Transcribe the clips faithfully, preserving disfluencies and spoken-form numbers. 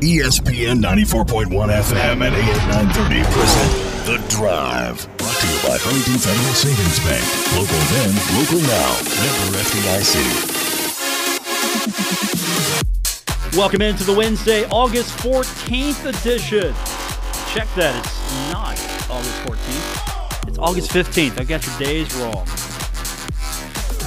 E S P N ninety-four point one F M at A M nine thirty present The Drive. Brought to you by Huntington Federal Savings Bank. Local then, local now. Member F D I C. Welcome into the Wednesday, August fourteenth edition. Check that, it's not August fourteenth. It's August fifteenth. I got your days wrong.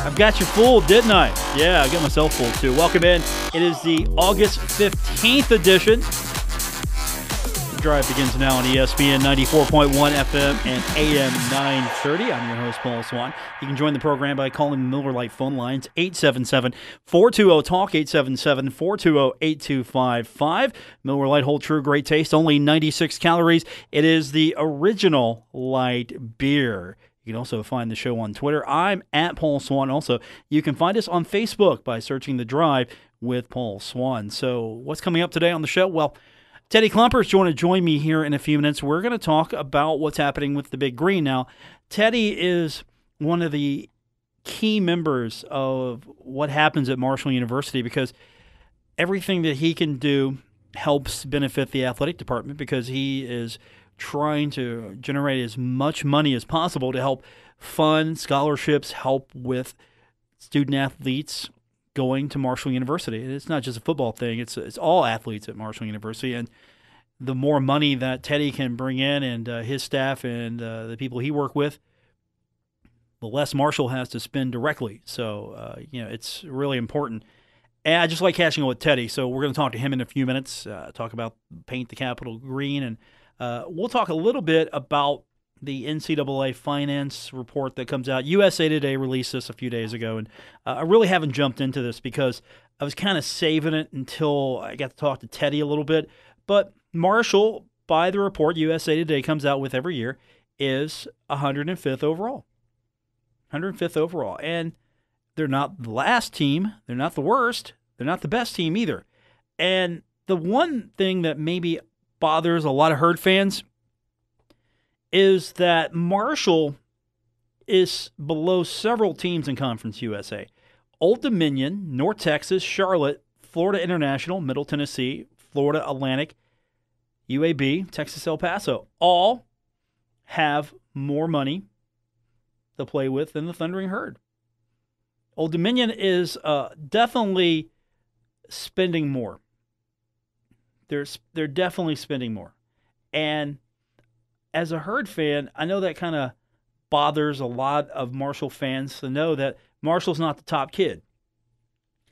I've got you fooled, didn't I? Yeah, I got myself fooled too. Welcome in. It is the August fifteenth edition. The Drive begins now on E S P N ninety-four point one F M and A M nine thirty. I'm your host, Paul Swann. You can join the program by calling the Miller Lite phone lines eight seven seven, four two zero, talk, eight seven seven, four two zero, eight two five five. Miller Lite, hold true, great taste, only ninety-six calories. It is the original light beer. You can also find the show on Twitter. I'm at Paul Swann. Also, you can find us on Facebook by searching The Drive with Paul Swann. So what's coming up today on the show? Well, Teddy Kluemper is going to join me here in a few minutes. We're going to talk about what's happening with the Big Green. Now, Teddy is one of the key members of what happens at Marshall University because everything that he can do helps benefit the athletic department because he is trying to generate as much money as possible to help fund scholarships, help with student athletes going to Marshall University. And it's not just a football thing. It's it's all athletes at Marshall University. And the more money that Teddy can bring in and uh, his staff and uh, the people he work with, the less Marshall has to spend directly. So, uh, you know, it's really important. And I just like catching up with Teddy. So we're going to talk to him in a few minutes, uh, talk about Paint the Capitol Green, and Uh, we'll talk a little bit about the N C double A finance report that comes out. U S A Today released this a few days ago, and uh, I really haven't jumped into this because I was kind of saving it until I got to talk to Teddy a little bit. But Marshall, by the report U S A Today comes out with every year, is one hundred fifth overall. one hundred fifth overall. And they're not the last team. They're not the worst. They're not the best team either. And the one thing that maybe bothers a lot of Herd fans is that Marshall is below several teams in Conference U S A. Old Dominion, North Texas, Charlotte, Florida International, Middle Tennessee, Florida Atlantic, U A B, Texas El Paso, all have more money to play with than the Thundering Herd. Old Dominion is uh, definitely spending more. They're, they're definitely spending more. And as a Herd fan, I know that kind of bothers a lot of Marshall fans to know that Marshall's not the top kid.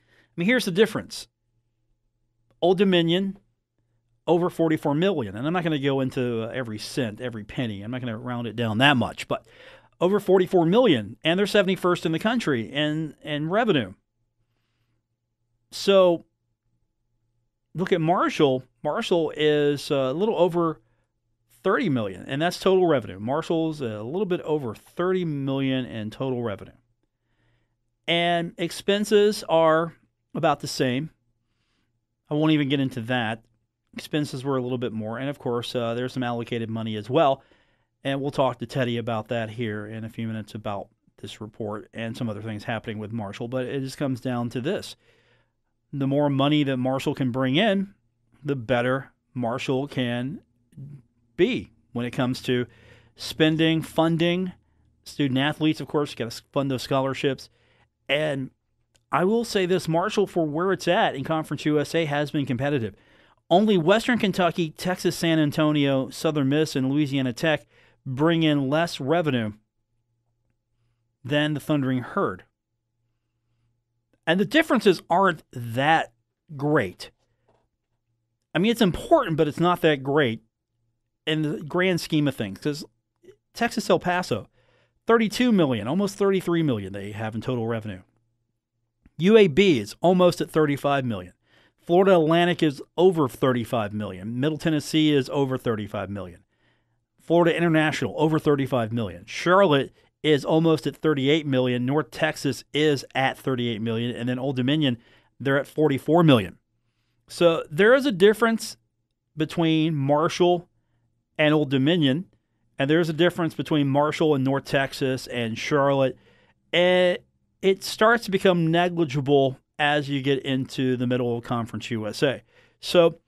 I mean, here's the difference. Old Dominion, over forty-four million dollars. And I'm not going to go into every cent, every penny. I'm not going to round it down that much. But over forty-four million dollars, and they're seventy-first in the country in, in revenue. So look at Marshall. Marshall is a little over thirty million dollars, and that's total revenue. Marshall's a little bit over thirty million dollars in total revenue. And expenses are about the same. I won't even get into that. Expenses were a little bit more. And, of course, uh, there's some allocated money as well. And we'll talk to Teddy about that here in a few minutes about this report and some other things happening with Marshall. But it just comes down to this. The more money that Marshall can bring in, the better Marshall can be when it comes to spending, funding, student-athletes, of course. You've got to fund those scholarships. And I will say this, Marshall, for where it's at in Conference U S A, has been competitive. Only Western Kentucky, Texas, San Antonio, Southern Miss, and Louisiana Tech bring in less revenue than the Thundering Herd. And the differences aren't that great. I mean, it's important, but it's not that great in the grand scheme of things. Because Texas El Paso, thirty-two million dollars, almost thirty-three million dollars they have in total revenue. U A B is almost at thirty-five million dollars. Florida Atlantic is over thirty-five million dollars. Middle Tennessee is over thirty-five million dollars. Florida International, over thirty-five million dollars. Charlotte is almost at thirty-eight million dollars. North Texas is at thirty-eight million dollars. And then Old Dominion, they're at forty-four million dollars. So there is a difference between Marshall and Old Dominion, and there's a difference between Marshall and North Texas and Charlotte. And it starts to become negligible as you get into the middle of Conference U S A. So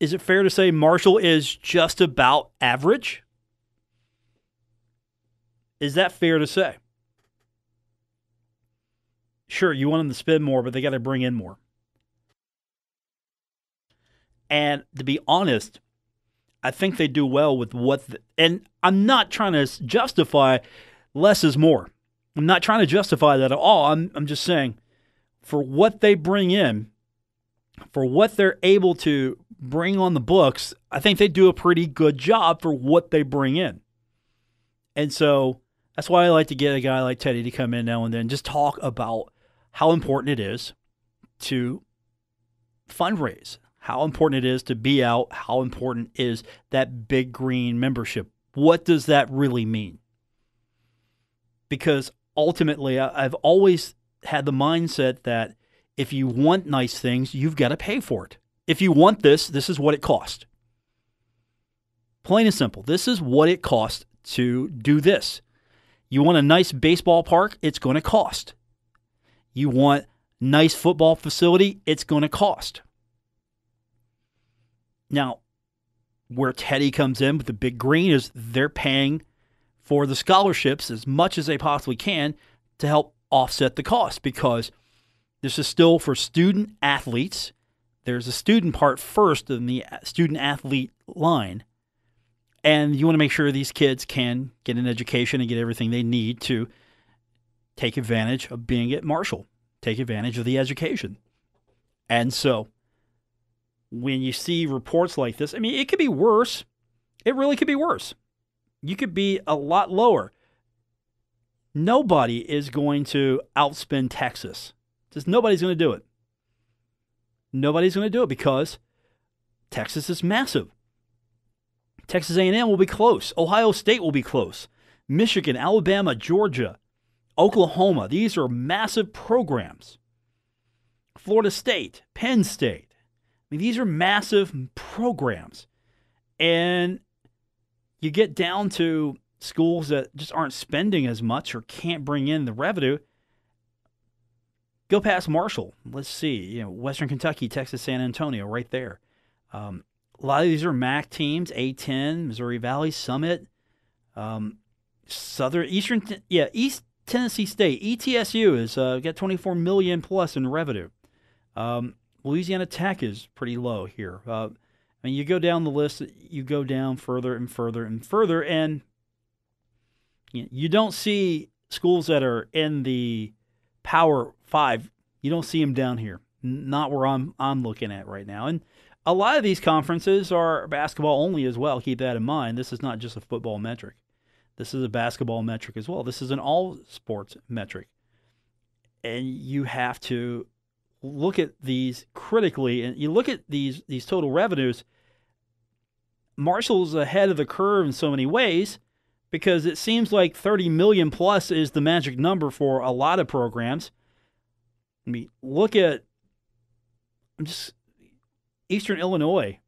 is it fair to say Marshall is just about average? Is that fair to say? Sure, you want them to spend more, but they got to bring in more. And to be honest, I think they do well with what the, and I'm not trying to justify less is more. I'm not trying to justify that at all. I'm, I'm just saying for what they bring in, for what they're able to bring on the books, I think they do a pretty good job for what they bring in. And so that's why I like to get a guy like Teddy to come in now and then, just talk about how important it is to fundraise, how important it is to be out, how important is that Big Green membership. What does that really mean? Because ultimately, I've always had the mindset that if you want nice things, you've got to pay for it. If you want this, this is what it costs. Plain and simple. This is what it costs to do this. You want a nice baseball park? It's going to cost. You want nice football facility? It's going to cost. Now, where Teddy comes in with the Big Green is they're paying for the scholarships as much as they possibly can to help offset the cost, because this is still for student athletes. There's a student part first in the student athlete line. And you want to make sure these kids can get an education and get everything they need to take advantage of being at Marshall, take advantage of the education. And so when you see reports like this, I mean, it could be worse. It really could be worse. You could be a lot lower. Nobody is going to outspend Texas. Just nobody's going to do it. Nobody's going to do it because Texas is massive. Texas A and M will be close. Ohio State will be close. Michigan, Alabama, Georgia, Oklahoma. These are massive programs. Florida State, Penn State. I mean, these are massive programs. And you get down to schools that just aren't spending as much or can't bring in the revenue. Go past Marshall. Let's see. You know, Western Kentucky, Texas, San Antonio, right there. Um, a lot of these are M A C teams, A ten, Missouri Valley, Summit, um, Southern, Eastern, yeah, East Tennessee State. E T S U has uh, got twenty-four million dollars plus in revenue. Um, Louisiana Tech is pretty low here. Uh, I mean, you go down the list, you go down further and further and further, and you know, you don't see schools that are in the Power Five. You don't see them down here. Not where I'm I'm looking at right now. And a lot of these conferences are basketball only as well. Keep that in mind. This is not just a football metric. This is a basketball metric as well. This is an all sports metric. And you have to look at these critically, and you look at these these total revenues. Marshall's ahead of the curve in so many ways, because it seems like thirty million plus is the magic number for a lot of programs. I mean, look at I'm just Eastern Illinois,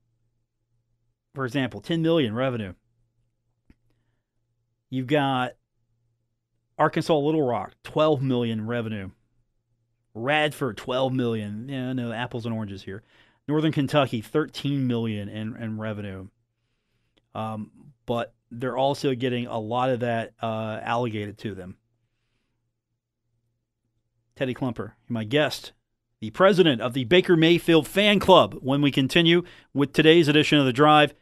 for example, ten million revenue. You've got Arkansas Little Rock, twelve million revenue. Radford, twelve million. Yeah, no, apples and oranges here. Northern Kentucky, thirteen million in, in revenue. Um, but they're also getting a lot of that uh, allocated to them. Teddy Kluemper, my guest, the president of the Baker Mayfield Fan Club, when we continue with today's edition of The Drive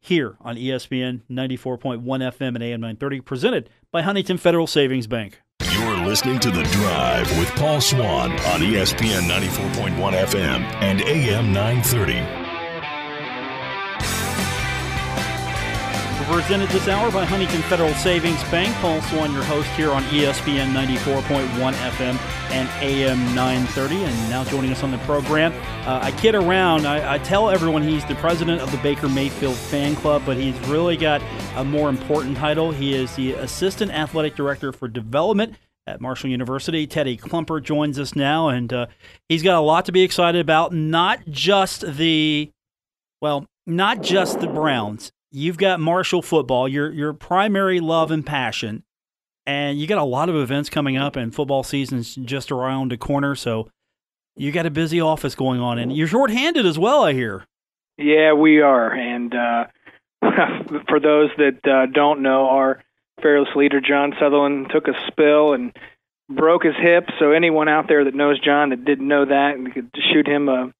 here on E S P N ninety-four point one F M and A M nine thirty, presented by Huntington Federal Savings Bank. You're listening to The Drive with Paul Swann on E S P N ninety-four point one F M and A M nine thirty. We're presented this hour by Huntington Federal Savings Bank. Paul Swann, your host here on E S P N ninety-four point one F M and A M nine thirty. And now joining us on the program, uh, I kid around. I, I tell everyone he's the president of the Baker Mayfield Fan Club, but he's really got a more important title. He is the Assistant Athletic Director for Development at Marshall University. Teddy Kluemper joins us now, and uh, he's got a lot to be excited about, not just the, well, not just the Browns. You've got Marshall football, your your primary love and passion, and you got a lot of events coming up, and football season's just around the corner, so you got a busy office going on, and you're shorthanded as well, I hear. Yeah, we are. And uh, for those that uh, don't know, our fearless leader, John Sutherland, took a spill and broke his hip. So anyone out there that knows John that didn't know that, we could shoot him a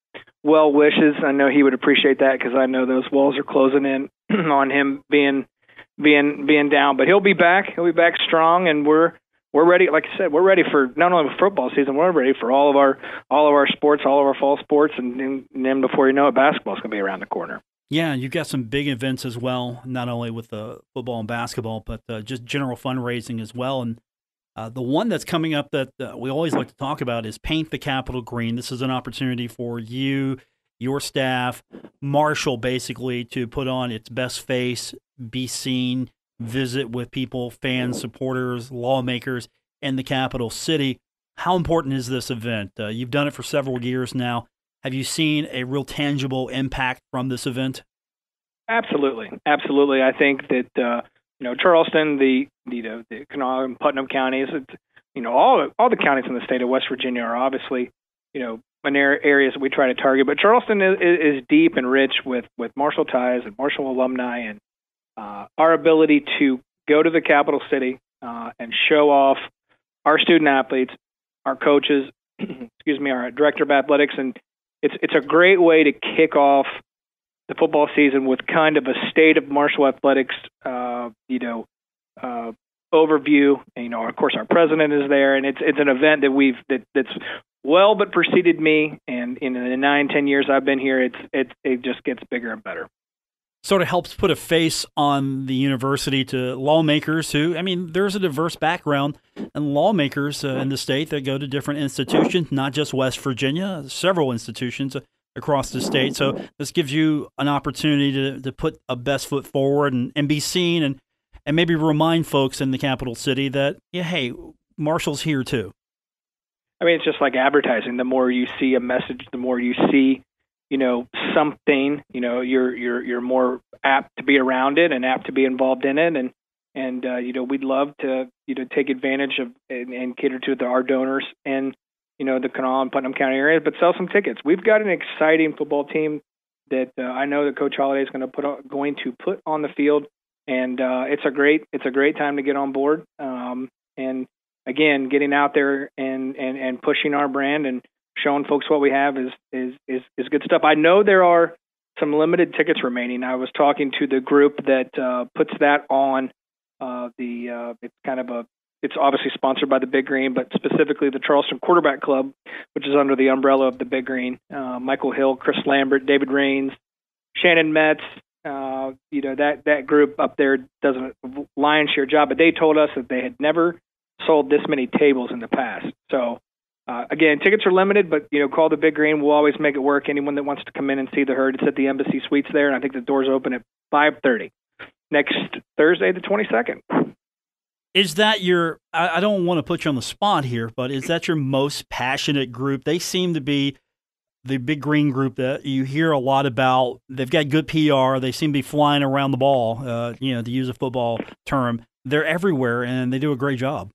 well wishes. I know he would appreciate that because I know those walls are closing in on him being being being down. But he'll be back. He'll be back strong, and we're we're ready. Like I said, we're ready for not only football season, we're ready for all of our all of our sports, all of our fall sports, and, and then before you know it, basketball's going to be around the corner. Yeah, you've got some big events as well, not only with the football and basketball, but uh, just general fundraising as well. And uh, the one that's coming up that uh, we always like to talk about is Paint the Capitol Green. This is an opportunity for you, your staff, Marshall, basically, to put on its best face, be seen, visit with people, fans, supporters, lawmakers, and the Capitol City. How important is this event? Uh, you've done it for several years now. Have you seen a real tangible impact from this event? Absolutely. Absolutely. I think that, uh, you know, Charleston, the, you know, the Kanawha and Putnam counties, you know, all all the counties in the state of West Virginia are obviously, you know, an area, areas that we try to target. But Charleston is, is deep and rich with, with Marshall ties and Marshall alumni, and uh, our ability to go to the capital city uh, and show off our student athletes, our coaches, excuse me, our director of athletics, and It's it's a great way to kick off the football season with kind of a state of Marshall athletics, uh, you know, uh, overview. And, you know, of course, our president is there, and it's it's an event that we've that, that's well but preceded me. And in the nine ten years I've been here, it's it it just gets bigger and better. Sort of helps put a face on the university to lawmakers who, I mean, there's a diverse background and lawmakers uh, in the state that go to different institutions, not just West Virginia, several institutions across the state. So this gives you an opportunity to, to put a best foot forward and, and be seen and, and maybe remind folks in the capital city that, yeah, hey, Marshall's here too. I mean, it's just like advertising. The more you see a message, the more you see you know, something, you know, you're, you're, you're more apt to be around it and apt to be involved in it. And, and, uh, you know, we'd love to, you know, take advantage of and, and cater to the, our donors and, you know, the Kanawha and Putnam County areas, but sell some tickets. We've got an exciting football team that uh, I know that Coach Holliday is going to put on, going to put on the field. And, uh, it's a great, it's a great time to get on board. Um, and again, getting out there and, and, and pushing our brand and showing folks what we have is, is is is good stuff. I know there are some limited tickets remaining. I was talking to the group that uh, puts that on. Uh, the uh, it's kind of a it's obviously sponsored by the Big Green, but specifically the Charleston Quarterback Club, which is under the umbrella of the Big Green. Uh, Michael Hill, Chris Lambert, David Raines, Shannon Metz. Uh, you know that that group up there does a lion's share job, but they told us that they had never sold this many tables in the past. So. Uh, again, tickets are limited, but, you know, call the Big Green. We'll always make it work. Anyone that wants to come in and see the herd, it's at the Embassy Suites there, and I think the doors open at five thirty next Thursday, the twenty-second. Is that your – I don't want to put you on the spot here, but is that your most passionate group? They seem to be the Big Green group that you hear a lot about. They've got good P R. They seem to be flying around the ball, uh, you know, to use a football term. They're everywhere, and they do a great job.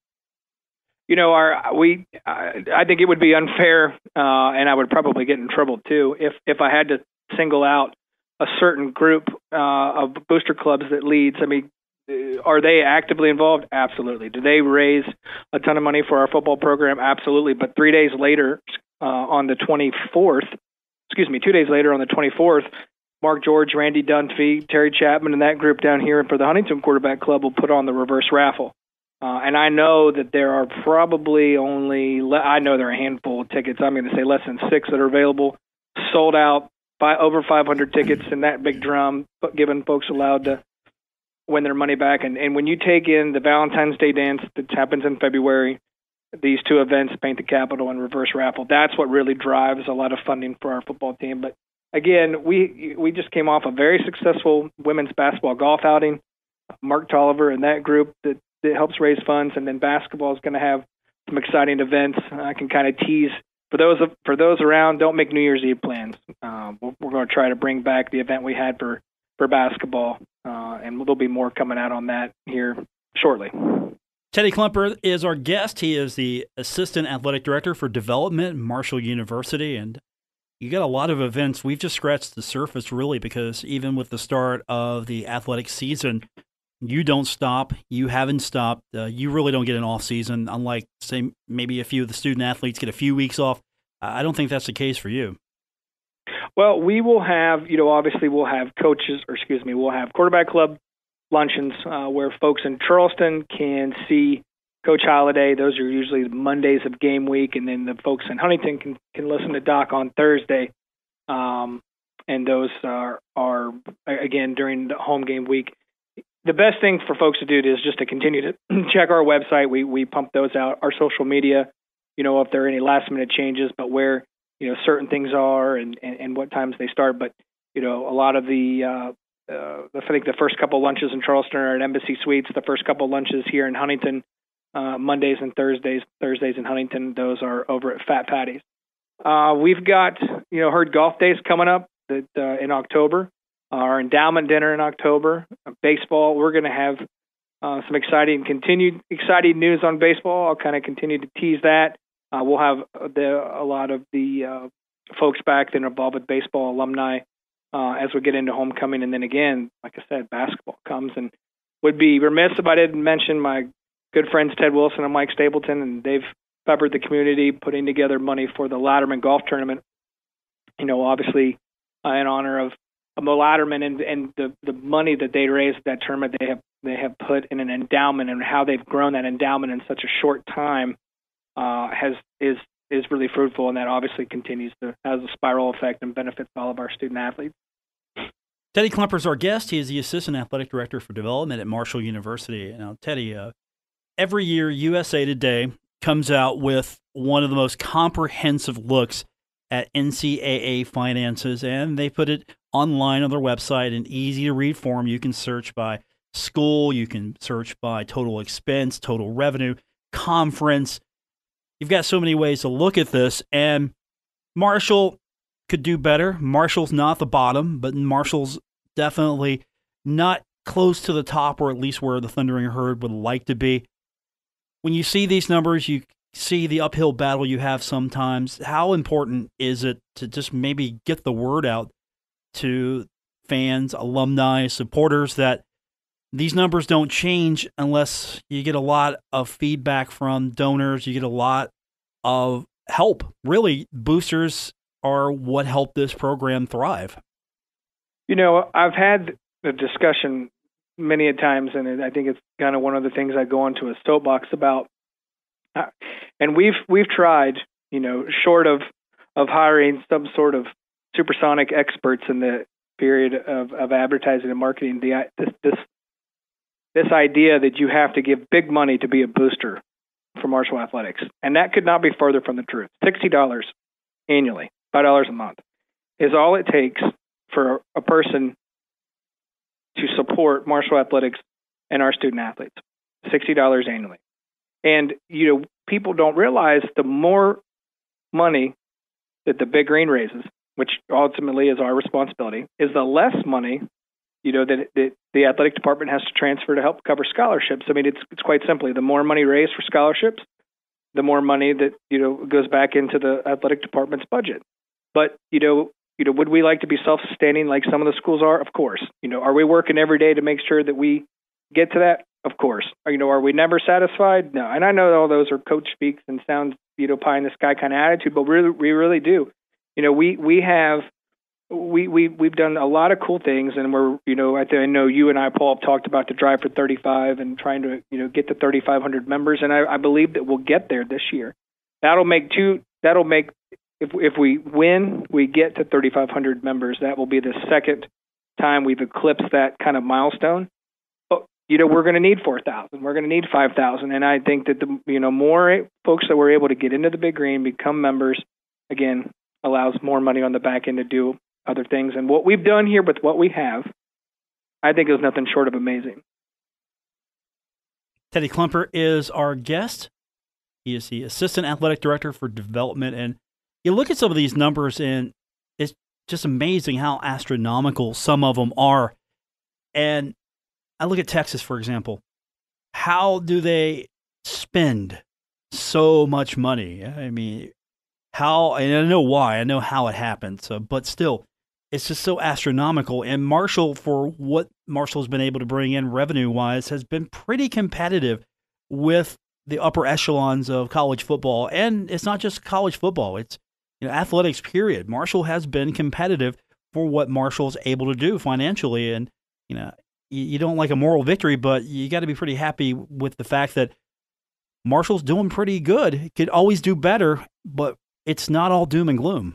You know, our we. Uh, I think it would be unfair, uh, and I would probably get in trouble too if if I had to single out a certain group uh, of booster clubs that leads. I mean, are they actively involved? Absolutely. Do they raise a ton of money for our football program? Absolutely. But three days later, uh, on the twenty-fourth, excuse me, two days later on the twenty-fourth, Mark George, Randy Dunphy, Terry Chapman, and that group down here for the Huntington Quarterback Club will put on the reverse raffle. Uh, and I know that there are probably only, le- I know there are a handful of tickets. I'm going to say less than six that are available, sold out by over five hundred tickets in that big drum, giving folks allowed to win their money back. And, and when you take in the Valentine's Day dance that happens in February, these two events, Paint the Capitol and Reverse Raffle, that's what really drives a lot of funding for our football team. But again, we we just came off a very successful women's basketball golf outing. Mark Tolliver and that group that It helps raise funds, and then basketball is going to have some exciting events. I can kind of tease for those for those around. Don't make New Year's Eve plans. Uh, we're, we're going to try to bring back the event we had for for basketball, uh, and there'll be more coming out on that here shortly. Teddy Kluemper is our guest. He is the assistant athletic director for development at Marshall University, and you got a lot of events. We've just scratched the surface, really, because even with the start of the athletic season, you don't stop. You haven't stopped. Uh, you really don't get an off season, unlike, say, maybe a few of the student athletes get a few weeks off. I don't think that's the case for you. Well, we will have, you know, obviously we'll have coaches, or excuse me, we'll have quarterback club luncheons uh, where folks in Charleston can see Coach Holliday. Those are usually Mondays of game week, and then the folks in Huntington can, can listen to Doc on Thursday. Um, and those are, are, again, during the home game week. The best thing for folks to do is just to continue to check our website. We we pump those out, our social media, you know, if there are any last-minute changes, but where, you know, certain things are and, and, and what times they start. But, you know, a lot of the, uh, uh, I think the first couple lunches in Charleston are at Embassy Suites. The first couple lunches here in Huntington, uh, Mondays and Thursdays, Thursdays in Huntington, those are over at Fat Patty's. Uh, we've got, you know, Herd Golf Days coming up that uh, in October. Our endowment dinner in October, baseball. We're going to have uh, some exciting, continued exciting news on baseball. I'll kind of continue to tease that. Uh, we'll have the, a lot of the uh, folks back that are involved with baseball, alumni, uh, as we get into homecoming. And then again, like I said, basketball comes, and would be remiss if I didn't mention my good friends Ted Wilson and Mike Stapleton, and they've peppered the community, putting together money for the Latterman Golf Tournament. You know, obviously uh, in honor of Mo Latterman, and, and the, the money that they raised that tournament, they have they have put in an endowment, and how they've grown that endowment in such a short time uh, has is is really fruitful, and that obviously continues to has a spiral effect and benefits all of our student athletes. Teddy Kluemper is our guest. He is the assistant athletic director for development at Marshall University. Now, Teddy, uh, every year U S A Today comes out with one of the most comprehensive looks at N C A A finances, and they put it online on their website in easy-to-read form. You can search by school. You can search by total expense, total revenue, conference. You've got so many ways to look at this, and Marshall could do better. Marshall's not the bottom, but Marshall's definitely not close to the top, or at least where the Thundering Herd would like to be. When you see these numbers, you see the uphill battle you have sometimes. How important is it to just maybe get the word out to fans, alumni, supporters that these numbers don't change unless you get a lot of feedback from donors, you get a lot of help? Really, boosters are what help this program thrive. You know, I've had a discussion many a times, and I think it's kind of one of the things I go onto a soapbox about. And we've we've tried, you know, short of of hiring some sort of supersonic experts in the period of, of advertising and marketing, the, this, this this idea that you have to give big money to be a booster for Marshall Athletics. And that could not be further from the truth. sixty dollars annually, five dollars a month, is all it takes for a person to support Marshall Athletics and our student athletes, sixty dollars annually. And, you know, people don't realize the more money that the Big Green raises, which ultimately is our responsibility, is the less money, you know, that, that the athletic department has to transfer to help cover scholarships. I mean, it's it's quite simply, the more money raised for scholarships, the more money that, you know, goes back into the athletic department's budget. But, you know, you know, would we like to be self-sustaining like some of the schools are? Of course. You know, are we working every day to make sure that we get to that? Of course. Or, you know, are we never satisfied? No. And I know all those are coach speaks and sounds, you know, pie in the sky kind of attitude, but we really, we really do. You know, we we have we we we've done a lot of cool things, and we're, you know, I, th- I know you and I, Paul, have talked about the drive for thirty-five and trying to, you know, get to thirty-five hundred members, and I, I believe that we'll get there this year. That'll make two. That'll make if if we win, we get to thirty-five hundred members. That will be the second time we've eclipsed that kind of milestone. But you know, we're going to need four thousand. We're going to need five thousand, and I think that the you know more folks that were able to get into the Big Green, become members, again, allows more money on the back end to do other things. And what we've done here with what we have, I think, is nothing short of amazing. Teddy Kluemper is our guest. He is the Assistant Athletic Director for Development. And you look at some of these numbers, and it's just amazing how astronomical some of them are. And I look at Texas, for example. How do they spend so much money? I mean, how, and I know why, I know how it happened, so, but still, it's just so astronomical. And Marshall, for what Marshall's been able to bring in revenue-wise, has been pretty competitive with the upper echelons of college football. And it's not just college football, it's, you know, athletics, period. Marshall has been competitive for what Marshall's able to do financially. And, you know, you, you don't like a moral victory, but you got to be pretty happy with the fact that Marshall's doing pretty good. Could always do better, but it's not all doom and gloom.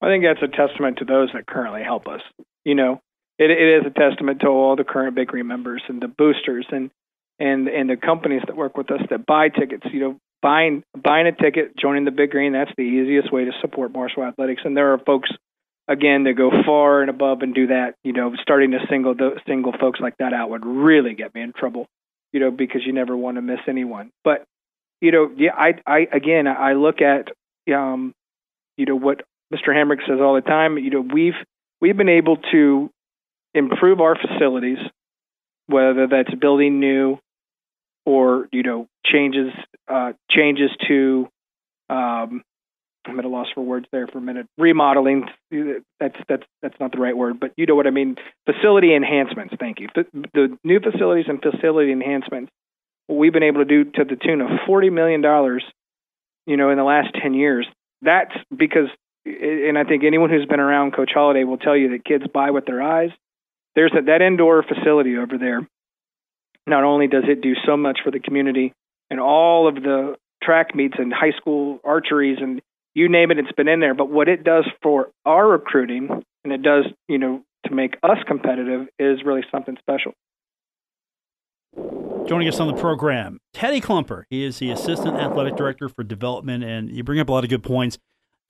I think that's a testament to those that currently help us. You know, it, it is a testament to all the current Big Green members and the boosters and, and, and the companies that work with us that buy tickets. You know, buying, buying a ticket, joining the Big Green, that's the easiest way to support Marshall Athletics. And there are folks, again, that go far and above and do that. You know, starting to single, single folks like that out would really get me in trouble, you know, because you never want to miss anyone. But, you know, yeah, I, I again, I look at, um, you know, what Mister Hamrick says all the time. You know, we've we've been able to improve our facilities, whether that's building new or, you know, changes uh, changes to um, I'm at a loss for words there for a minute. Remodeling, that's that's that's not the right word, but you know what I mean. Facility enhancements. Thank you. The, the new facilities and facility enhancements. We've been able to do to the tune of forty million dollars, you know, in the last ten years. That's because. And I think anyone who's been around Coach Holliday will tell you that kids buy with their eyes. There's that, that indoor facility over there. Not only does it do so much for the community and all of the track meets and high school archeries and you name it, it's been in there. But what it does for our recruiting and it does, you know, to make us competitive is really something special. Joining us on the program, Teddy Kluemper. He is the Assistant Athletic Director for Development, and you bring up a lot of good points.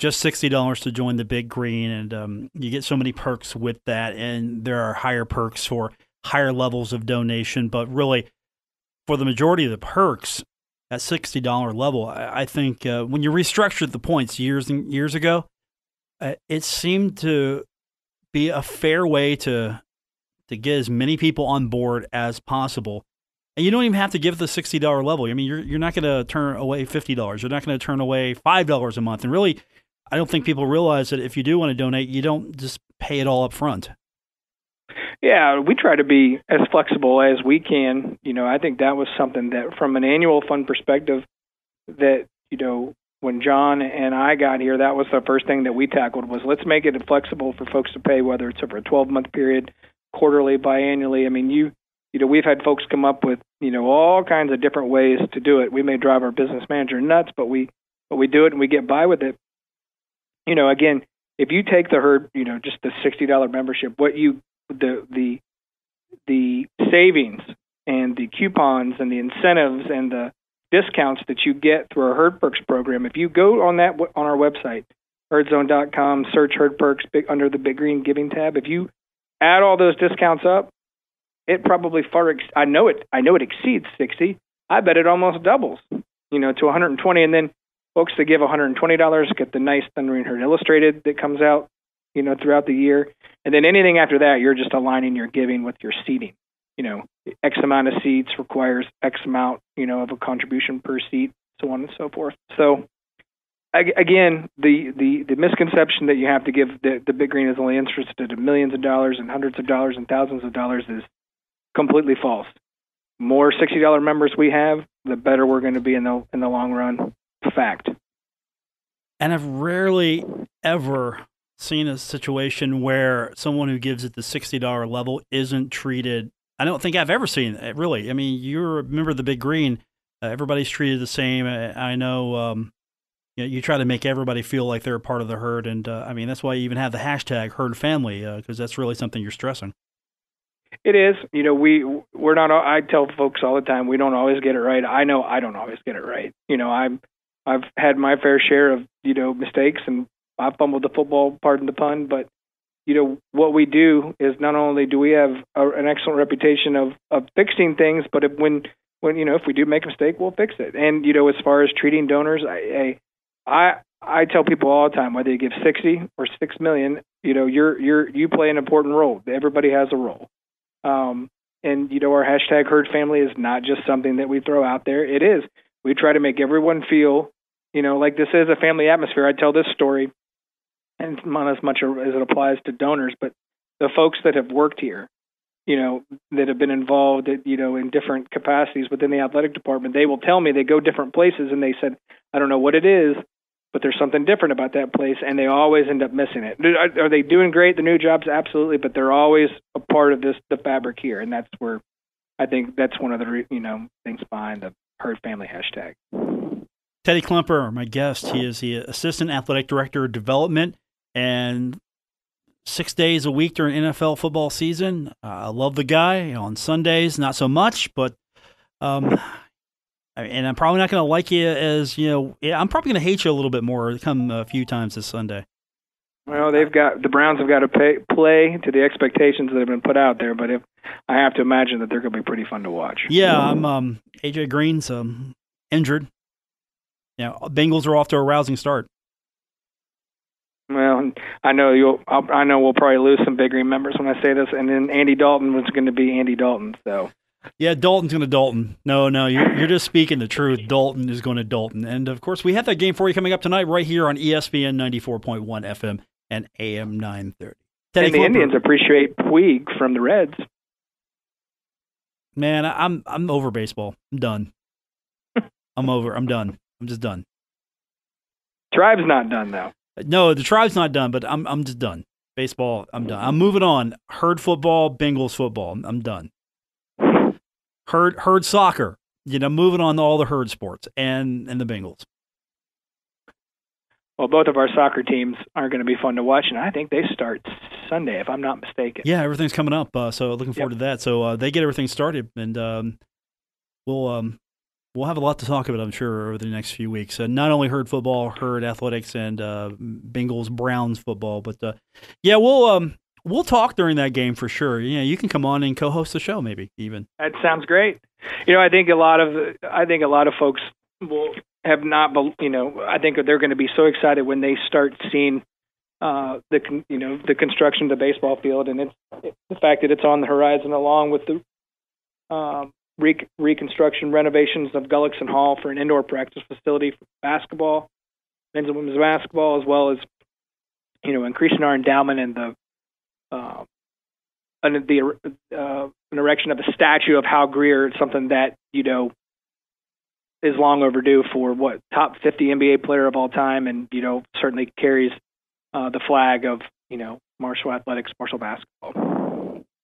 Just sixty dollars to join the Big Green, and um, you get so many perks with that, and there are higher perks for higher levels of donation. But really, for the majority of the perks, at sixty dollars level, I, I think uh, when you restructured the points years and years ago, uh, it seemed to be a fair way to to get as many people on board as possible. And you don't even have to give the sixty dollars level. I mean, you're you're not going to turn away fifty dollars. You're not going to turn away five dollars a month. And really, I don't think people realize that if you do want to donate, you don't just pay it all up front. Yeah, we try to be as flexible as we can. You know, I think that was something that from an annual fund perspective that, you know, when John and I got here, that was the first thing that we tackled was let's make it flexible for folks to pay, whether it's over a twelve-month period, quarterly, biannually. I mean, you you know, we've had folks come up with, you know, all kinds of different ways to do it. We may drive our business manager nuts, but we but we do it and we get by with it. You know, again, if you take the herd, you know, just the sixty dollars membership, what you, the, the, the savings and the coupons and the incentives and the discounts that you get through our Herd Perks program, if you go on that, on our website, herd zone dot com, search Herd Perks big, under the Big Green Giving tab, if you add all those discounts up, it probably far, ex- I know it, I know it exceeds sixty. I bet it almost doubles, you know, to one hundred twenty. And then folks that give one hundred twenty dollars get the nice Thunder and Herd Illustrated that comes out, you know, throughout the year. And then anything after that, you're just aligning your giving with your seating. You know, X amount of seats requires X amount, you know, of a contribution per seat, so on and so forth. So, again, the, the, the misconception that you have to give, the, the Big Green is only interested in millions of dollars and hundreds of dollars and thousands of dollars is completely false. More sixty dollars members we have, the better we're going to be in the in the long run. Fact. And I've rarely ever seen a situation where someone who gives at the sixty dollars level isn't treated. I don't think I've ever seen it, really. I mean, you're a member of the Big Green. Uh, everybody's treated the same. I, I know, um, you know you try to make everybody feel like they're a part of the herd. And uh, I mean, that's why you even have the hashtag herd family, because uh, that's really something you're stressing. It is. You know, we, we're not, I tell folks all the time, we don't always get it right. I know I don't always get it right. You know, I'm, I've had my fair share of, you know, mistakes, and I fumbled the football, pardon the pun, but, you know, what we do is not only do we have a, an excellent reputation of, of fixing things, but if, when, when, you know, if we do make a mistake, we'll fix it. And, you know, as far as treating donors, I I, I tell people all the time, whether you give sixty or six million, you know, you're, you're, you play an important role. Everybody has a role. Um, and, you know, our hashtag herd family is not just something that we throw out there. It is. We try to make everyone feel You know, like, this is a family atmosphere. I tell this story, and not as much as it applies to donors, but the folks that have worked here, you know, that have been involved, at, you know, in different capacities within the athletic department, they will tell me they go different places, and they said, I don't know what it is, but there's something different about that place, and they always end up missing it. Are, are they doing great, the new jobs? Absolutely, but they're always a part of this, the fabric here, and that's where I think that's one of the, you know, things behind the Herd Family hashtag. Teddy Kluemper, my guest, he is the Assistant Athletic Director of Development, and six days a week during N F L football season. I uh, love the guy. On Sundays, not so much, but um, and I'm probably not going to like you as, you know, I'm probably going to hate you a little bit more come a few times this Sunday. Well, they've got, the Browns have got to pay, play to the expectations that have been put out there, but if, I have to imagine that they're going to be pretty fun to watch. Yeah, I'm um, A J Green's um, injured. Yeah, Bengals are off to a rousing start. Well, I know you'll. I'll, I know we'll probably lose some Big Green members when I say this, and then Andy Dalton was going to be Andy Dalton. So, yeah, Dalton's going to Dalton. No, no, you're, you're just speaking the truth. Dalton is going to Dalton, and of course, we have that game for you coming up tonight right here on E S P N ninety-four point one F M and A M nine thirty. Teddy and the Kluemper. Indians appreciate Puig from the Reds. Man, I'm I'm over baseball. I'm done. I'm over. I'm done. I'm just done. Tribe's not done, though. No, the tribe's not done, but I'm I'm just done. Baseball, I'm done. I'm moving on. Herd football, Bengals football, I'm done. Herd herd soccer, you know, moving on to all the herd sports and, and the Bengals. Well, both of our soccer teams are going to be fun to watch, and I think they start Sunday, if I'm not mistaken. Yeah, everything's coming up, uh, so looking forward yep. to that. So uh, they get everything started, and um, we'll um, – We'll have a lot to talk about, I'm sure, over the next few weeks. Uh, not only Herd football, Herd athletics, and uh, Bengals Browns football, but uh, yeah, we'll um, we'll talk during that game for sure. Yeah, you can come on and co-host the show, maybe even. That sounds great. You know, I think a lot of I think a lot of folks will have not, you know, I think they're going to be so excited when they start seeing uh, the you know the construction of the baseball field, and it's, it, the fact that it's on the horizon, along with the. Um, reconstruction renovations of Gullickson Hall for an indoor practice facility for basketball, men's and women's basketball, as well as, you know, increasing our endowment and the uh, and the uh, an erection of a statue of Hal Greer, something that, you know, is long overdue for what top fifty N B A player of all time, and, you know, certainly carries uh, the flag of, you know, Marshall athletics, Marshall basketball.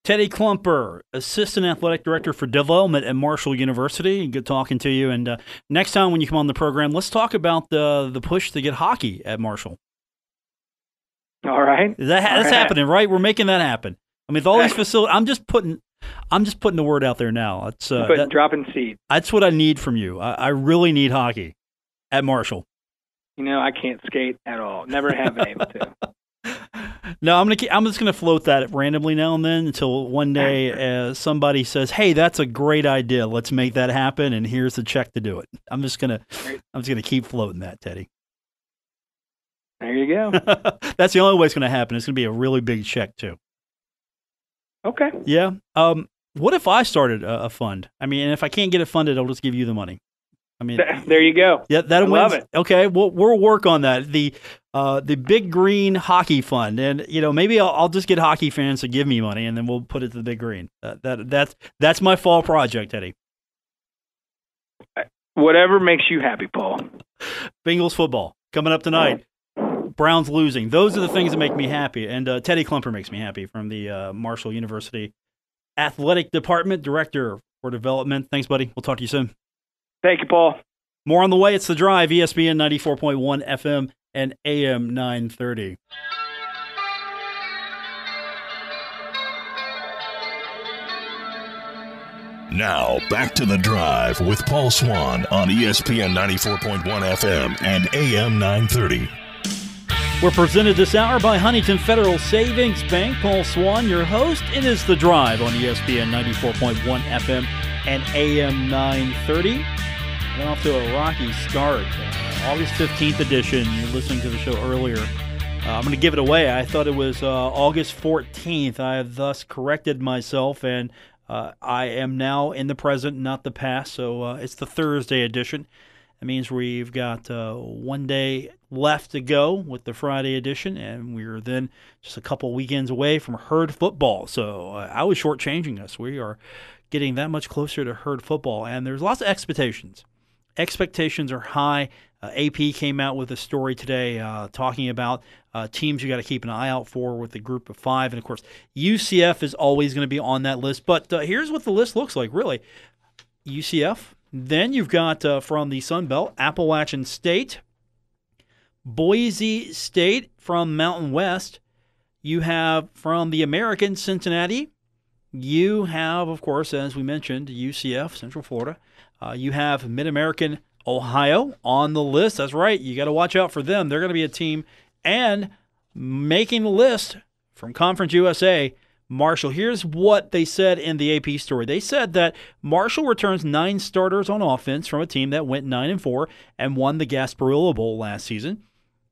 Teddy Kluemper, Assistant Athletic Director for Development at Marshall University. Good talking to you. And uh, next time when you come on the program, let's talk about the the push to get hockey at Marshall. All right, that, that's all right. happening, right? We're making that happen. I mean, with all these facilities, I'm just putting, I'm just putting the word out there now. It's uh, putting, that, dropping seed. That's what I need from you. I, I really need hockey at Marshall. You know, I can't skate at all. Never have been able to. No, I'm gonna. Keep, I'm just gonna float that randomly now and then until one day uh, somebody says, "Hey, that's a great idea. Let's make that happen." And here's the check to do it. I'm just gonna. I'm just gonna keep floating that, Teddy. There you go. That's the only way it's gonna happen. It's gonna be a really big check too. Okay. Yeah. Um. What if I started a, a fund? I mean, and if I can't get it funded, I'll just give you the money. I mean, there you go. Yeah, that'll win. Love it. Okay, we'll we'll work on that. The uh, the Big Green Hockey Fund, and you know, maybe I'll, I'll just get hockey fans to give me money, and then we'll put it to the Big Green. Uh, that that's that's my fall project, Eddie. Whatever makes you happy, Paul. Bengals football coming up tonight. Oh. Browns losing. Those are the things that make me happy, and uh, Teddy Kluemper makes me happy from the uh, Marshall University Athletic Department Director for Development. Thanks, buddy. We'll talk to you soon. Thank you, Paul. More on the way. It's The Drive, E S P N ninety-four point one F M and A M nine thirty. Now, back to The Drive with Paul Swann on E S P N ninety-four point one F M and A M nine thirty. We're presented this hour by Huntington Federal Savings Bank. Paul Swann, your host. It is The Drive on E S P N ninety-four point one F M and A M nine thirty. Went off to a rocky start. Uh, August fifteenth edition. You're listening to the show earlier. Uh, I'm going to give it away. I thought it was uh, August fourteenth. I have thus corrected myself, and uh, I am now in the present, not the past. So uh, it's the Thursday edition. That means we've got uh, one day left to go with the Friday edition, and we're then just a couple weekends away from Herd football. So uh, I was shortchanging us. We are getting that much closer to Herd football, and there's lots of expectations. Expectations are high. Uh, A P came out with a story today uh, talking about uh, teams you got to keep an eye out for with the group of five. And, of course, U C F is always going to be on that list. But uh, here's what the list looks like, really. U C F. Then you've got, uh, from the Sun Belt, Appalachian State. Boise State from Mountain West. You have, from the American, Cincinnati. You have, of course, as we mentioned, U C F, Central Florida. Uh, you have Mid-American, Ohio on the list. That's right. You got to watch out for them. They're going to be a team. And making the list from Conference U S A, Marshall. Here's what they said in the A P story. They said that Marshall returns nine starters on offense from a team that went nine and four and won the Gasparilla Bowl last season.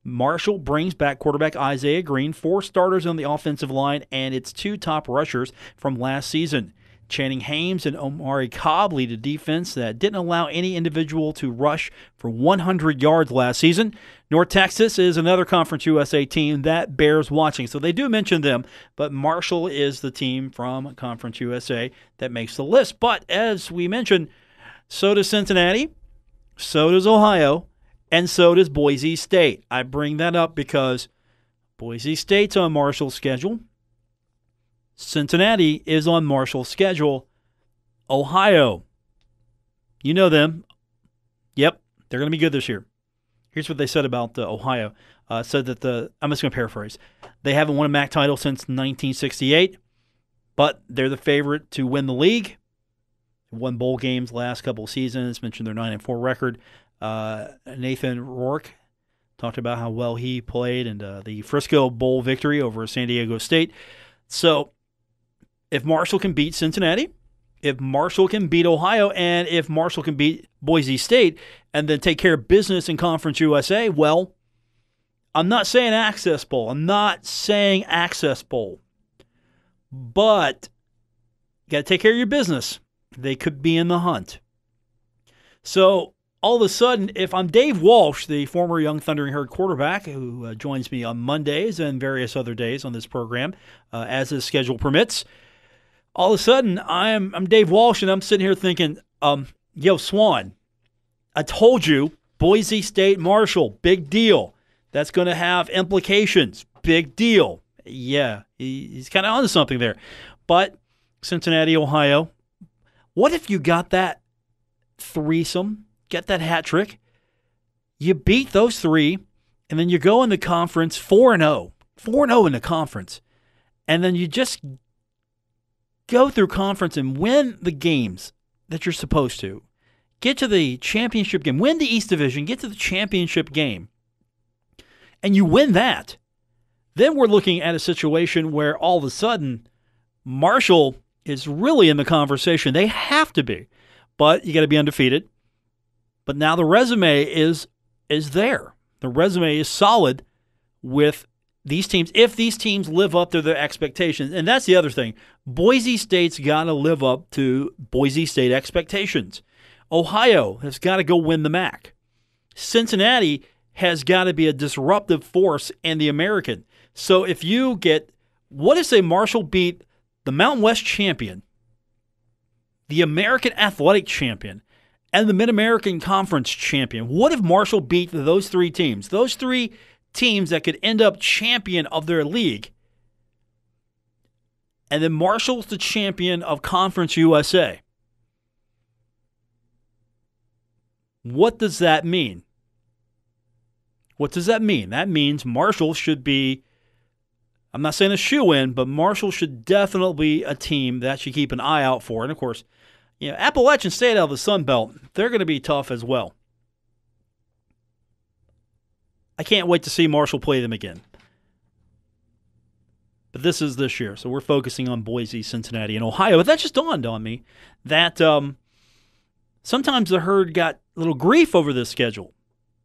Marshall brings back quarterback Isaiah Green, four starters on the offensive line, and its two top rushers from last season. Channing Hames and Omari Cobb lead a defense that didn't allow any individual to rush for one hundred yards last season. North Texas is another Conference U S A team that bears watching. So they do mention them, but Marshall is the team from Conference U S A that makes the list. But as we mentioned, so does Cincinnati, so does Ohio, and so does Boise State. I bring that up because Boise State's on Marshall's schedule. Cincinnati is on Marshall's schedule. Ohio, you know them. Yep, they're going to be good this year. Here's what they said about uh, Ohio. Uh, said that the I'm just going to paraphrase. They haven't won a M A C title since nineteen sixty-eight, but they're the favorite to win the league. Won bowl games last couple of seasons. Mentioned their nine and four record. Uh, Nathan Rourke talked about how well he played and uh, the Frisco Bowl victory over San Diego State. So, if Marshall can beat Cincinnati, if Marshall can beat Ohio, and if Marshall can beat Boise State and then take care of business in Conference U S A, well, I'm not saying Access Bowl. I'm not saying Access Bowl. But you got to take care of your business. They could be in the hunt. So, all of a sudden, if I'm Dave Walsh, the former Young Thundering Herd quarterback who uh, joins me on Mondays and various other days on this program uh, as his schedule permits, all of a sudden, I'm, I'm Dave Walsh, and I'm sitting here thinking, um, yo, Swan, I told you, Boise State, Marshall, big deal. That's going to have implications. Big deal. Yeah, he, he's kind of onto something there. But Cincinnati, Ohio, what if you got that threesome? Get that hat trick. You beat those three, and then you go in the conference four and oh. four and oh in the conference. And then you just go through conference and win the games that you're supposed to. Get to the championship game. Win the East Division. Get to the championship game. And you win that. Then we're looking at a situation where all of a sudden Marshall is really in the conversation. They have to be. But you got to be undefeated. But now the resume is is there. The resume is solid with these teams, if these teams live up to their expectations. And that's the other thing. Boise State's got to live up to Boise State expectations. Ohio has got to go win the M A C. Cincinnati has got to be a disruptive force in the American. So if you get, what if, say, Marshall beat the Mountain West champion, the American Athletic champion, and the Mid-American Conference champion? What if Marshall beat those three teams? Those three teams that could end up champion of their league. And then Marshall's the champion of Conference U S A. What does that mean? What does that mean? That means Marshall should be, I'm not saying a shoe-in, but Marshall should definitely be a team that should keep an eye out for. And, of course, you know, Appalachian State out of the Sun Belt, they're going to be tough as well. I can't wait to see Marshall play them again. But this is this year, so we're focusing on Boise, Cincinnati, and Ohio. But that just dawned on me that um, sometimes the Herd got a little grief over this schedule.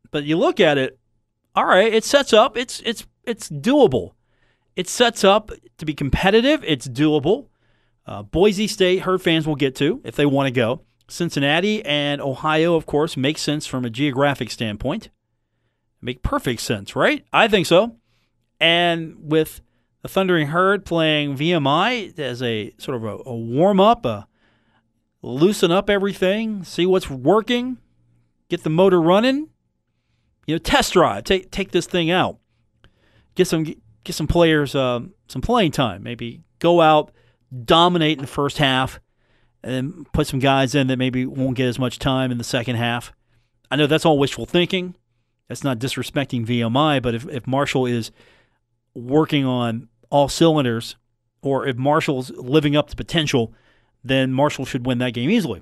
But you look at it, all right, it sets up. It's, it's, it's doable. It sets up to be competitive. It's doable. Uh, Boise State, Herd fans will get to if they want to go. Cincinnati and Ohio, of course, make sense from a geographic standpoint. Make perfect sense, right? I think so. And with the Thundering Herd playing V M I as a sort of a, a warm-up, a loosen up everything, see what's working, get the motor running, you know, test drive, take take this thing out, get some get some players um, some playing time, maybe go out, dominate in the first half, and then put some guys in that maybe won't get as much time in the second half. I know that's all wishful thinking. That's not disrespecting V M I, but if, if Marshall is working on all cylinders, or if Marshall's living up to potential, then Marshall should win that game easily.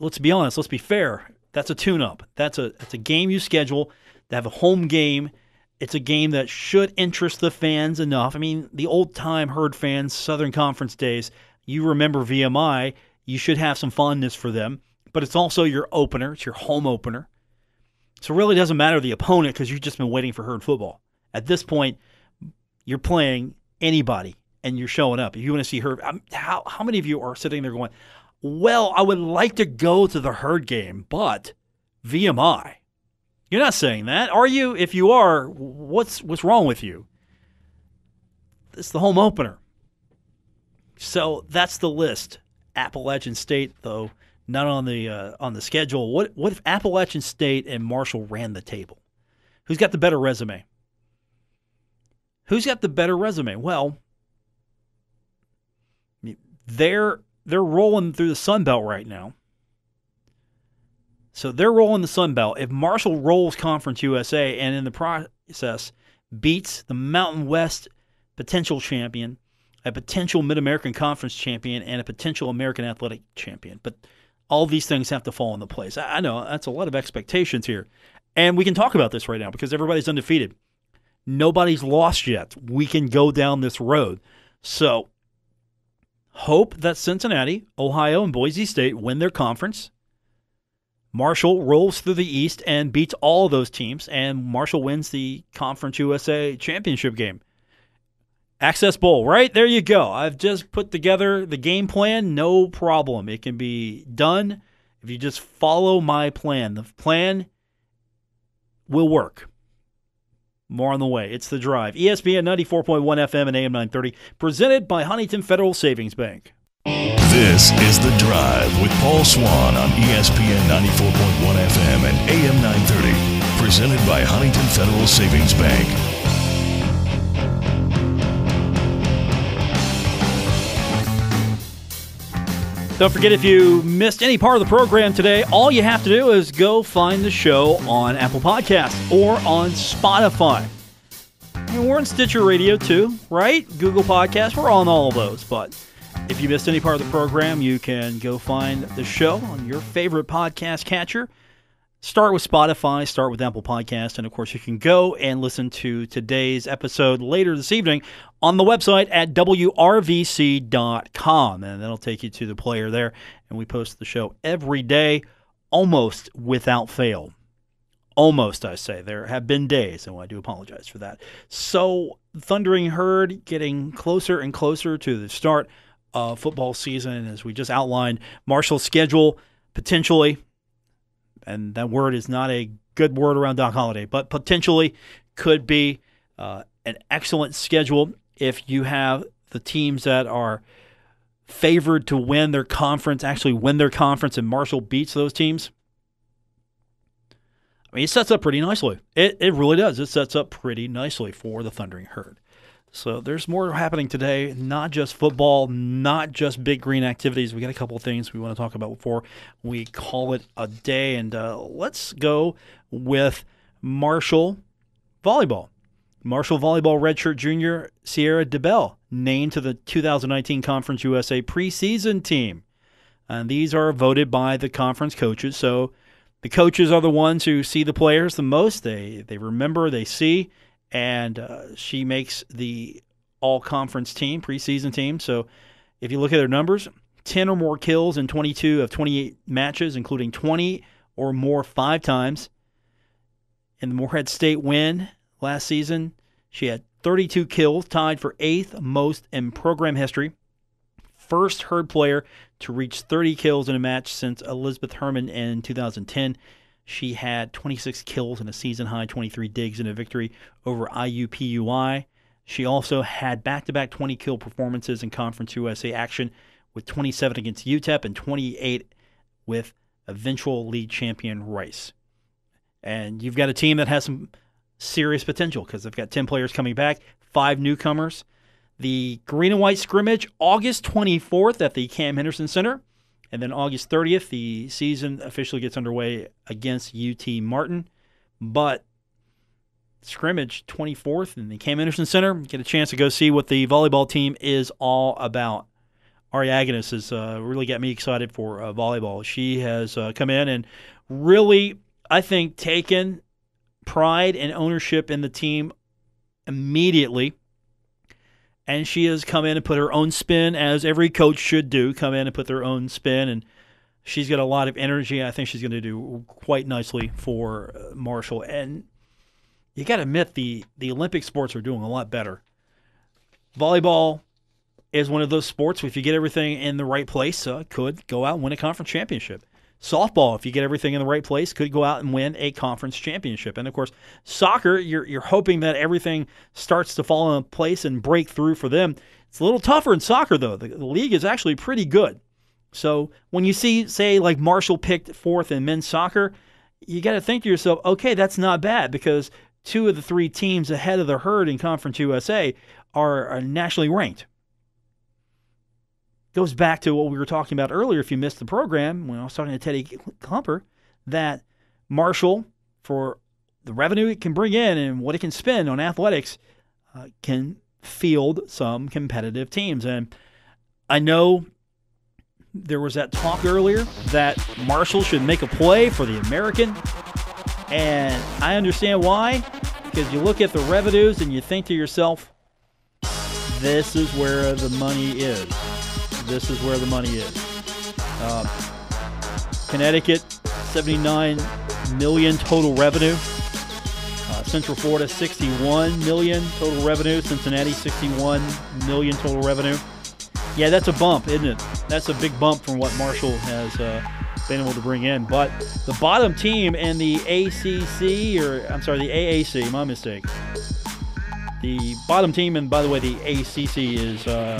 Let's be honest. Let's be fair. That's a tune-up. That's a, that's a game you schedule to have a home game. It's a game that should interest the fans enough. I mean, the old-time Herd fans, Southern Conference days, you remember V M I. You should have some fondness for them. But it's also your opener. It's your home opener. So it really doesn't matter the opponent because you've just been waiting for Herd football. At this point, you're playing anybody, and you're showing up. If you want to see Herd, how, how many of you are sitting there going, well, I would like to go to the Herd game, but V M I. You're not saying that, are you? If you are, what's what's wrong with you? It's the home opener. So that's the list. Appalachian State, though, not on the uh, on the schedule. What what if Appalachian State and Marshall ran the table? Who's got the better resume? Who's got the better resume? Well, they're they're rolling through the Sun Belt right now. So they're rolling the Sun Belt. If Marshall rolls Conference U S A and in the process beats the Mountain West potential champion, a potential Mid-American Conference champion, and a potential American Athletic champion, but all these things have to fall into place. I know that's a lot of expectations here, and we can talk about this right now because everybody's undefeated. Nobody's lost yet. We can go down this road. So hope that Cincinnati, Ohio, and Boise State win their conference. Marshall rolls through the East and beats all of those teams, and Marshall wins the Conference U S A championship game. Access Bowl, right? There you go. I've just put together the game plan. No problem. It can be done if you just follow my plan. The plan will work. More on the way. It's The Drive. E S P N ninety-four point one F M and A M nine thirty. Presented by Huntington Federal Savings Bank. This is The Drive with Paul Swann on E S P N ninety-four point one F M and A M nine thirty. Presented by Huntington Federal Savings Bank. Don't forget, if you missed any part of the program today, all you have to do is go find the show on Apple Podcasts or on Spotify. And we're on Stitcher Radio too, right? Google Podcasts, we're on all of those. But if you missed any part of the program, you can go find the show on your favorite podcast catcher. Start with Spotify, start with Apple Podcasts, and of course you can go and listen to today's episode later this evening on the website at W R V C dot com, and that'll take you to the player there, and we post the show every day almost without fail. Almost, I say. There have been days, and I do apologize for that. So, Thundering Herd getting closer and closer to the start of football season, as we just outlined. Marshall's schedule, potentially, and that word is not a good word around Doc Holliday, but potentially could be uh, an excellent schedule if you have the teams that are favored to win their conference, actually win their conference, and Marshall beats those teams. I mean, it sets up pretty nicely. It it really does. It sets up pretty nicely for the Thundering Herd. So there's more happening today, not just football, not just Big Green activities. We got a couple of things we want to talk about before we call it a day. And uh, let's go with Marshall Volleyball. Marshall Volleyball redshirt junior Sierra DeBell named to the two thousand nineteen Conference U S A preseason team. And these are voted by the conference coaches. So the coaches are the ones who see the players the most. They, they remember, they see. And uh, she makes the all-conference team, preseason team. So if you look at their numbers, ten or more kills in twenty-two of twenty-eight matches, including twenty or more five times. In the Moorhead State win last season, she had thirty-two kills, tied for eighth most in program history. first Herd player to reach thirty kills in a match since Elizabeth Herman in two thousand ten. She had twenty-six kills and a season-high twenty-three digs in a victory over I U P U I. She also had back-to-back twenty-kill performances in Conference U S A action, with twenty-seven against U T E P and twenty-eight with eventual league champion Rice. And you've got a team that has some serious potential because they've got ten players coming back, five newcomers. The green and white scrimmage, August twenty-fourth at the Cam Henderson Center. And then August thirtieth, the season officially gets underway against U T Martin. But scrimmage twenty-fourth in the Cam Henderson Center. Get a chance to go see what the volleyball team is all about. Ari Agnes has uh, really got me excited for uh, volleyball. She has uh, come in and really, I think, taken pride and ownership in the team immediately. And she has come in and put her own spin, as every coach should do, come in and put their own spin. And she's got a lot of energy. I think she's going to do quite nicely for Marshall. And you got to admit, the, the Olympic sports are doing a lot better. Volleyball is one of those sports, if you get everything in the right place, uh, could go out and win a conference championship. Softball, if you get everything in the right place, could go out and win a conference championship. And, of course, soccer, you're you're hoping that everything starts to fall in place and break through for them. It's a little tougher in soccer, though. The, the league is actually pretty good. So when you see, say, like Marshall picked fourth in men's soccer, you got to think to yourself, okay, that's not bad, because two of the three teams ahead of the Herd in Conference U S A are, are nationally ranked. Goes back to what we were talking about earlier, if you missed the program, when I was talking to Teddy Kluemper, that Marshall, for the revenue it can bring in and what it can spend on athletics, uh, can field some competitive teams. And I know there was that talk earlier that Marshall should make a play for the American, and I understand why, because you look at the revenues and you think to yourself, this is where the money is. This is where the money is. Uh, Connecticut, seventy-nine million dollars total revenue. Uh, Central Florida, sixty-one million dollars total revenue. Cincinnati, sixty-one million dollars total revenue. Yeah, that's a bump, isn't it? That's a big bump from what Marshall has uh, been able to bring in. But the bottom team in the A C C, or I'm sorry, the A A C, my mistake. The bottom team, and by the way, the A C C is uh,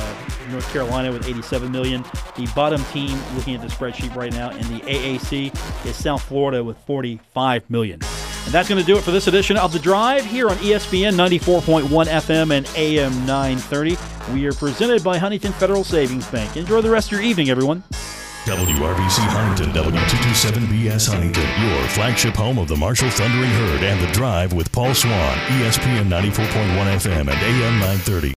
North Carolina with eighty-seven million dollars. The bottom team, looking at the spreadsheet right now, in the A A C is South Florida with forty-five million dollars. And that's going to do it for this edition of The Drive here on E S P N ninety-four point one F M and A M nine thirty. We are presented by Huntington Federal Savings Bank. Enjoy the rest of your evening, everyone. W R B C Huntington, W two two seven B S Huntington, your flagship home of the Marshall Thundering Herd and The Drive with Paul Swann, E S P N ninety-four point one F M and A M nine thirty.